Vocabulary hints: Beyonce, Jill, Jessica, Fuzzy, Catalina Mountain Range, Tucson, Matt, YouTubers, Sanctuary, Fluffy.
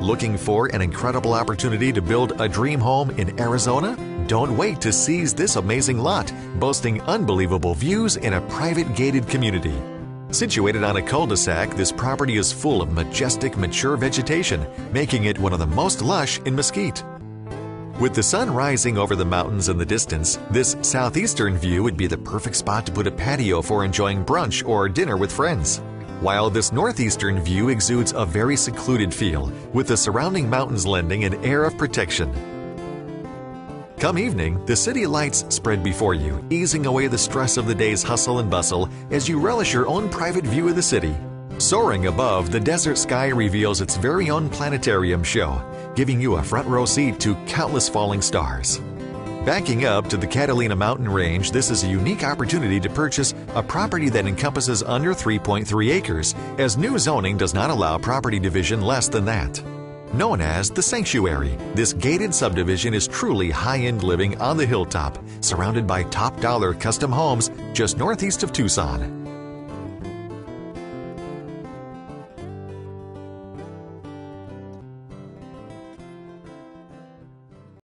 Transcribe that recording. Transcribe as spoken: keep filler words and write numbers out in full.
Looking for an incredible opportunity to build a dream home in Arizona? Don't wait to seize this amazing lot, boasting unbelievable views in a private gated community. Situated on a cul-de-sac, this property is full of majestic, mature vegetation, making it one of the most lush in Mesquite. With the sun rising over the mountains in the distance, this southeastern view would be the perfect spot to put a patio for enjoying brunch or dinner with friends. While this northeastern view exudes a very secluded feel, with the surrounding mountains lending an air of protection. Come evening, the city lights spread before you, easing away the stress of the day's hustle and bustle as you relish your own private view of the city. Soaring above, the desert sky reveals its very own planetarium show, giving you a front row seat to countless falling stars. Backing up to the Catalina Mountain Range, this is a unique opportunity to purchase a property that encompasses under three point three acres, as new zoning does not allow property division less than that. Known as the Sanctuary, this gated subdivision is truly high-end living on the hilltop, surrounded by top-dollar custom homes just northeast of Tucson.